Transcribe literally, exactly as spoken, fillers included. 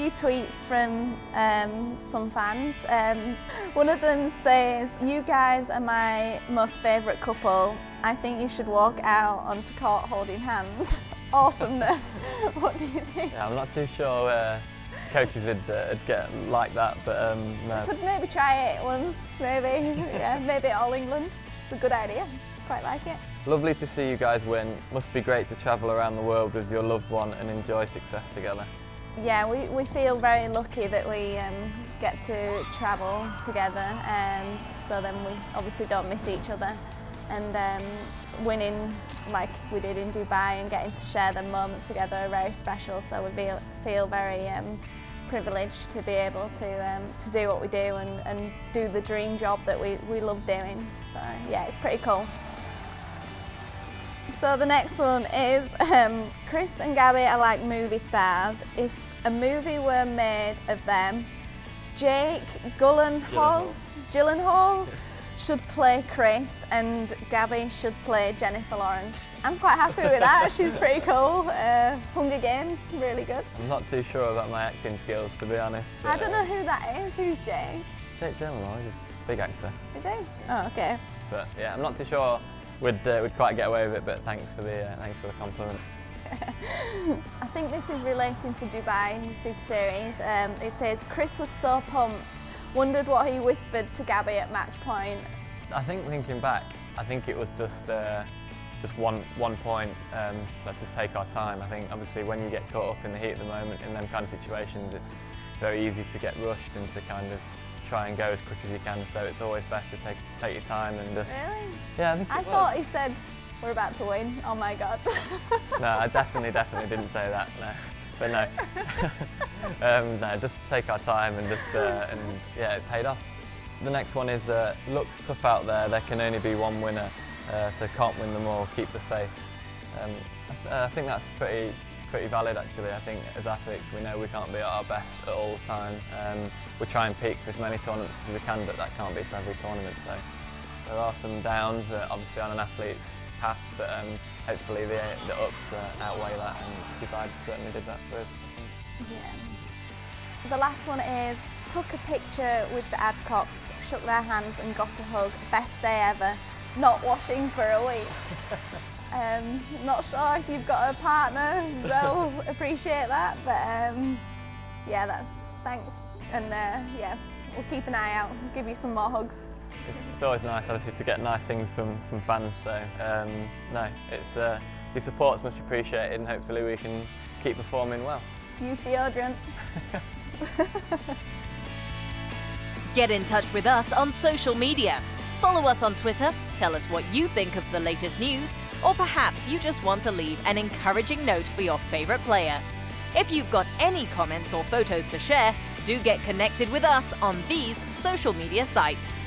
few tweets from um, some fans. Um, one of them says, "You guys are my most favourite couple. I think you should walk out onto court holding hands." Awesomeness. What do you think? Yeah, I'm not too sure uh, coaches would uh, get like that, but um, no. Could maybe try it once, maybe. Yeah, maybe All England. It's a good idea. Quite like it. Lovely to see you guys win. Must be great to travel around the world with your loved one and enjoy success together. Yeah, we, we feel very lucky that we um, get to travel together, um, so then we obviously don't miss each other. And um, winning like we did in Dubai and getting to share the moments together are very special, so we feel, feel very um, privileged to be able to, um, to do what we do and, and do the dream job that we, we love doing. So yeah, it's pretty cool. So the next one is, um, Chris and Gabby are like movie stars. If a movie were made of them, Jake Gyllenhaal, Gyllenhaal should play Chris and Gabby should play Jennifer Lawrence. I'm quite happy with that, she's pretty cool. Uh, Hunger Games, really good. I'm not too sure about my acting skills, to be honest. I don't know who that is, who's Jake? Jake Gyllenhaal, he's a big actor. Is he? Oh, okay. But yeah, I'm not too sure We'd, uh, we'd quite get away with it, but thanks for the, uh, thanks for the compliment. I think this is relating to Dubai in the Super Series. Um, it says, Chris was so pumped, wondered what he whispered to Gabby at match point. I think thinking back, I think it was just, uh, just one, one point, um, let's just take our time. I think obviously when you get caught up in the heat at the moment in them kind of situations, it's very easy to get rushed and to kind of try and go as quick as you can, so it's always best to take take your time and just... Really? Yeah, I think it I was. Thought he said, we're about to win, oh my god. No, I definitely, definitely didn't say that, no. But no, um, no, just take our time and just, uh, and yeah, it paid off. The next one is, uh, looks tough out there, there can only be one winner, uh, so can't win them all, keep the faith. Um, I, th I think that's pretty, pretty valid actually. I think as athletes we know we can't be at our best at all times. Um, we try and peak for as many tournaments as we can, but that can't be for every tournament. So there are some downs uh, obviously on an athlete's path, but um, hopefully the, the ups uh, outweigh that, and Dubai certainly did that for us. Yeah. The last one is, took a picture with the Adcocks, shook their hands and got a hug, best day ever, not washing for a week. Um, not sure if you've got a partner, they'll appreciate that, but um, yeah, that's thanks. And uh, yeah, we'll keep an eye out, give you some more hugs. It's, it's always nice, obviously, to get nice things from, from fans, so um, no, it's, uh, your support's much appreciated, and hopefully we can keep performing well. Use deodorant. Get in touch with us on social media. Follow us on Twitter, tell us what you think of the latest news, or perhaps you just want to leave an encouraging note for your favourite player. If you've got any comments or photos to share, do get connected with us on these social media sites.